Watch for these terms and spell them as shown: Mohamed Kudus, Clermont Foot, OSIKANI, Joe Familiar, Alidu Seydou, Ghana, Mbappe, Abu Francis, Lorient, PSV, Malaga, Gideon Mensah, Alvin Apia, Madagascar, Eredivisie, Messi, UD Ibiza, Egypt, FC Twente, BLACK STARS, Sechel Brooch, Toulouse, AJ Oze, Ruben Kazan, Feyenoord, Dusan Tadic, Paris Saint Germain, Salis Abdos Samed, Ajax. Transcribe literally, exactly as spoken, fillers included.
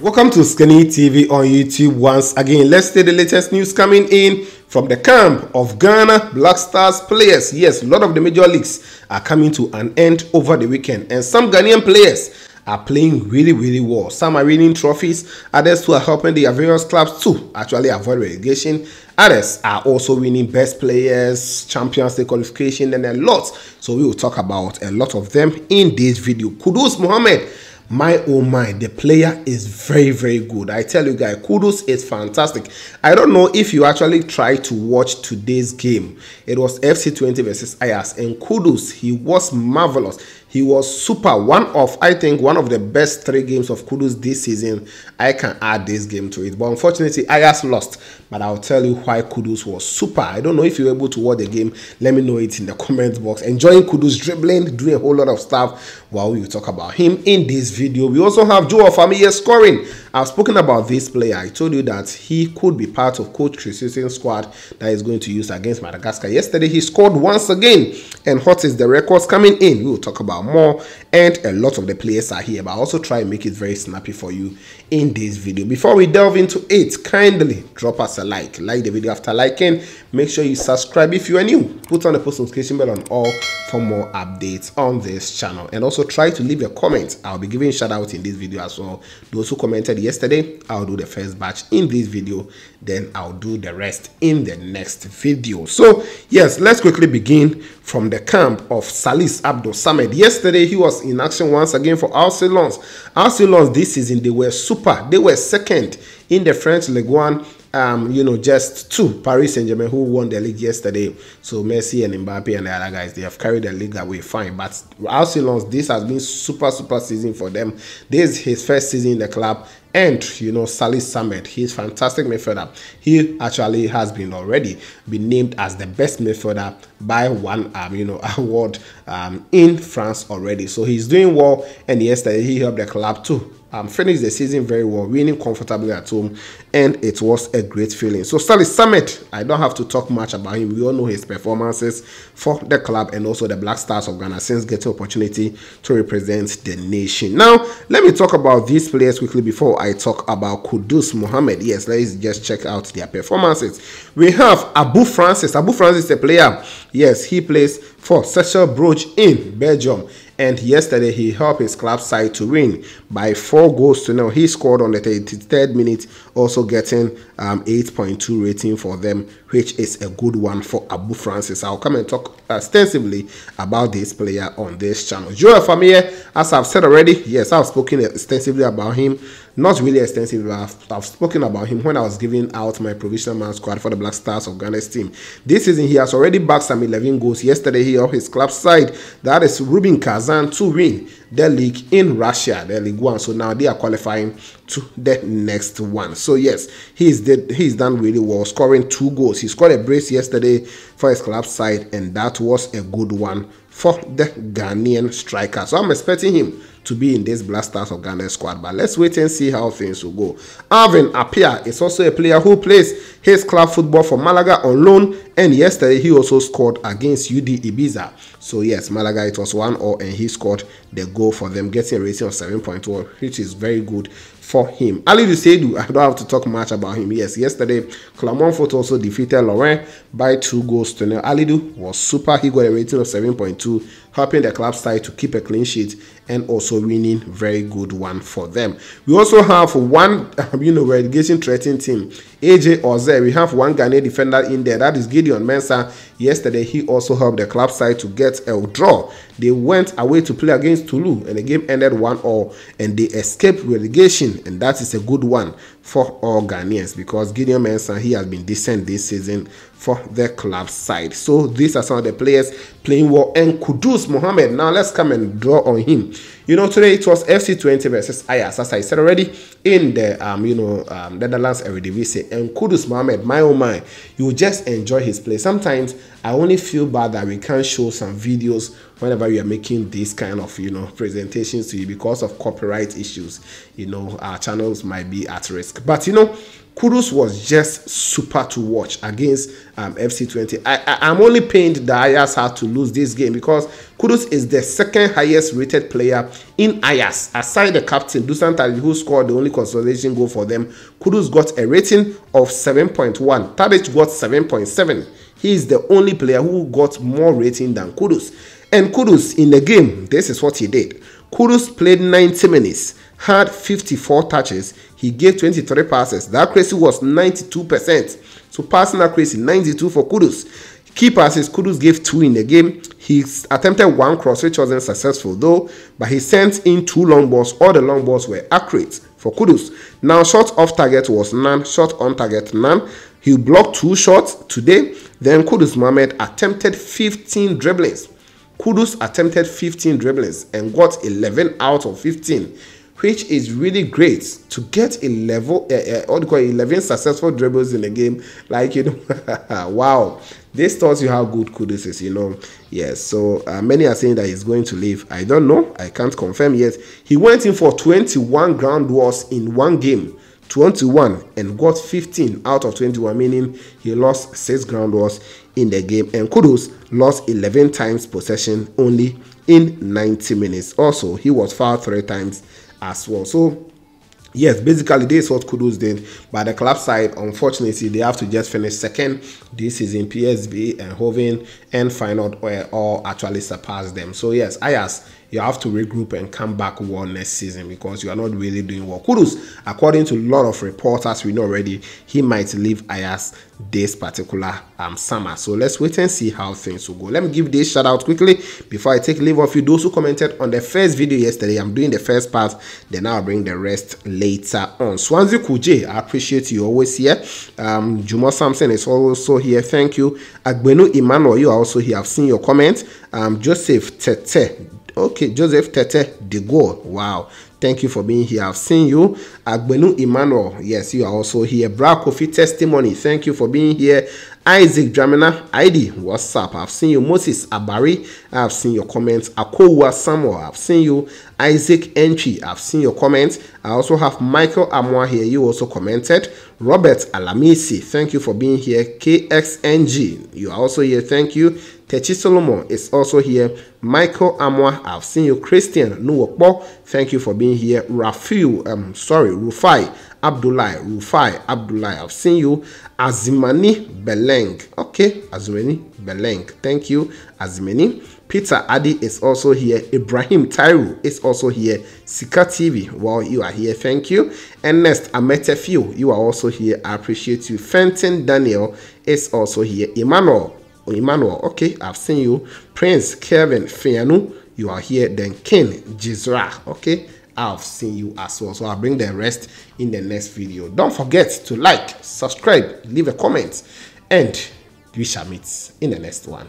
Welcome to OSIKANI T V on YouTube once again. Let's take the latest news coming in from the camp of Ghana Black Stars players. Yes, a lot of the major leagues are coming to an end over the weekend, and some Ghanaian players are playing really, really well. Some are winning trophies, others who are helping their various clubs to actually avoid relegation. Others are also winning best players, Champions League qualification, and a lot. So we will talk about a lot of them in this video. Kudus Mohamed, my oh my, the player is very, very good. I tell you guys, Kudus is fantastic. I don't know if you actually try to watch today's game. It was F C Twente versus Ajax, and Kudus, he was marvelous. He was super. One of, I think, one of the best three games of Kudus this season. I can add this game to it. But unfortunately, Ajax lost. But I'll tell you why Kudus was super. I don't know if you were able to watch the game. Let me know it in the comment box. Enjoying Kudus dribbling, doing a whole lot of stuff while we talk about him in this video. Video. We also have Joe Familiar scoring. I've spoken about this player. I told you that he could be part of Coach Christensen's squad that is going to use against Madagascar. Yesterday, he scored once again. And what is the records coming in? We will talk about more. And a lot of the players are here. But I'll also try and make it very snappy for you in this video. Before we delve into it, kindly drop us a like. Like the video after liking. Make sure you subscribe if you are new. Put on the post notification bell on all for more updates on this channel. And also try to leave a comment. I'll be giving shout out in this video as well. Those who commented yesterday, I'll do the first batch in this video, then I'll do the rest in the next video. So yes, let's quickly begin from the camp of Salis Abdos Samed. Yesterday he was in action once again for Arsenal. Arsenal this season, they were super. They were second in the French Ligue One, um, you know, just two. Paris Saint Germain, who won the league yesterday. So Messi and Mbappe and the other guys, they have carried the league away fine. But Arsenal, this has been super, super season for them. This is his first season in the club. And, you know, Salis Samed, he's fantastic midfielder. He actually has been already been named as the best midfielder by one, um, you know, award um, in France already. So he's doing well. And yesterday he helped the club too. Um, finished the season very well, winning comfortably at home, and it was a great feeling. So Salis Samed, I don't have to talk much about him. We all know his performances for the club and also the Black Stars of Ghana since getting opportunity to represent the nation. Now, let me talk about these players quickly before I talk about Kudus Mohamed. Yes, let's just check out their performances. We have Abu Francis. Abu Francis is a player. Yes, he plays for Sechel Brooch in Belgium. And yesterday, he helped his club side to win by four goals to nil. He scored on the thirty-third minute, also getting um, eight point two rating for them, which is a good one for Abu Francis. I'll come and talk extensively about this player on this channel. Joe Familiar, as I've said already, yes, I've spoken extensively about him. Not really extensively, but I've, I've spoken about him when I was giving out my provisional man squad for the Black Stars of Ghana's team. This season, he has already bagged some eleven goals. Yesterday, he helped his club side, that is Ruben Kazan, to win the league in Russia, the League One. So now they are qualifying to the next one. So yes, he's did he's done really well, scoring two goals. He scored a brace yesterday for his club side, and that was a good one for the Ghanaian striker. So I'm expecting him to be in this Black Stars of Ghana squad, but let's wait and see how things will go. Alvin Apia is also a player who plays his club football for Malaga on loan, and yesterday he also scored against U D Ibiza. So yes, Malaga, it was one all, and he scored the goal for them, getting a rating of seven point one, which is very good for him. Alidu Seydou, I don't have to talk much about him. Yes, yesterday Clermont Foot also defeated Lorient by two goals to nil. Alidu was super. He got a rating of seven point two, helping the club side to keep a clean sheet and also winning, very good one for them. We also have one, you know, relegation threatening team, A J Oze. We have one Ghanaian defender in there, that is Gideon Mensah. Yesterday, he also helped the club side to get a draw. They went away to play against Toulouse, and the game ended one all, and they escaped relegation, and that is a good one for all Ghanaians, because Gideon Mensah, he has been decent this season for the club side. So these are some of the players playing well. And Kudus Mohamed, now let's come and draw on him. You know, today it was F C Twente versus Ajax, as I said already, in the um you know um Netherlands Eredivisie. And Kudus Mohamed, my oh my, you just enjoy his play. Sometimes I only feel bad that we can't show some videos whenever we are making these kind of, you know, presentations to you, because of copyright issues. You know, our channels might be at risk. But you know, Kudus was just super to watch against um, F C Twente. I, I, I'm only pained that Ajax had to lose this game because Kudus is the second highest rated player in Ajax. Aside the captain, Dusan Tadic, who scored the only consolation goal for them, Kudus got a rating of seven point one. Tadic got seven point seven. He is the only player who got more rating than Kudus. And Kudus, in the game, this is what he did. Kudus played ninety minutes, had fifty-four touches. He gave twenty-three passes. That accuracy was ninety-two percent. So passing accuracy, ninety-two for Kudus. Key passes, Kudus gave two in the game. He attempted one cross, which wasn't successful though, but he sent in two long balls. All the long balls were accurate for Kudus. Now, shot off target was none. Shot on target, none. He blocked two shots today. Then Kudus Mohamed attempted fifteen dribblings. Kudus attempted fifteen dribblings and got eleven out of fifteen, which is really great to get eleven, uh, uh, eleven successful dribbles in the game. Like, you know, wow. This tells you how good Kudus is, you know. Yes, so uh, many are saying that he's going to leave. I don't know. I can't confirm yet. He went in for twenty-one ground balls in one game. twenty-one and got fifteen out of twenty-one, meaning he lost six ground balls in the game. And Kudus lost eleven times possession only in ninety minutes. Also, he was fouled three times as well. So yes, basically this is what Kudus did. But the club side, unfortunately, they have to just finish second this season. P S V and Hoven and Feyenoord all actually surpassed them. So yes, Ajax, you have to regroup and come back well next season because you are not really doing well. Kudus, according to a lot of reporters we know already, he might leave Ajax this particular um, summer. So let's wait and see how things will go. Let me give this shout out quickly before I take leave of you. Those who commented on the first video yesterday, I'm doing the first part, then I'll bring the rest later on. Swansea Kuje, I appreciate you always here. Um, Juma Samson is also here. Thank you. Agbenu Emmanuel, you are also here. I've seen your comment. Um, Joseph Tete. Okay, Joseph Tete de Gaulle. Wow. Thank you for being here. I've seen you. Agbenu Emmanuel. Yes, you are also here. Bra Kofi Testimony. Thank you for being here. Isaac Dramina I D. What's up? I've seen you. Moses Abari. I've seen your comments. Akowa Samuel. I've seen you. Isaac Enchi. I've seen your comments. I also have Michael Amwa here. You also commented. Robert Alamisi. Thank you for being here. K X N G. You are also here. Thank you. Techi Solomon is also here. Michael Amwa, I've seen you. Christian Nuwokpo, thank you for being here. Rafiu, um, sorry, Rufai Abdullah, Rufai Abdullah, I've seen you. Azimani Beleng, okay, Azimani Beleng, thank you, Azimani. Peter Adi is also here. Ibrahim Tairu is also here. Sika T V, well, you are here. Thank you. Ernest Ametefiu, you are also here. I appreciate you. Fenton Daniel is also here. Emmanuel. Emmanuel, okay, I've seen you. Prince Kevin Fianu, you are here. Then Ken Jizra, okay, I've seen you as well. So I'll bring the rest in the next video. Don't forget to like, subscribe, leave a comment, and we shall meet in the next one.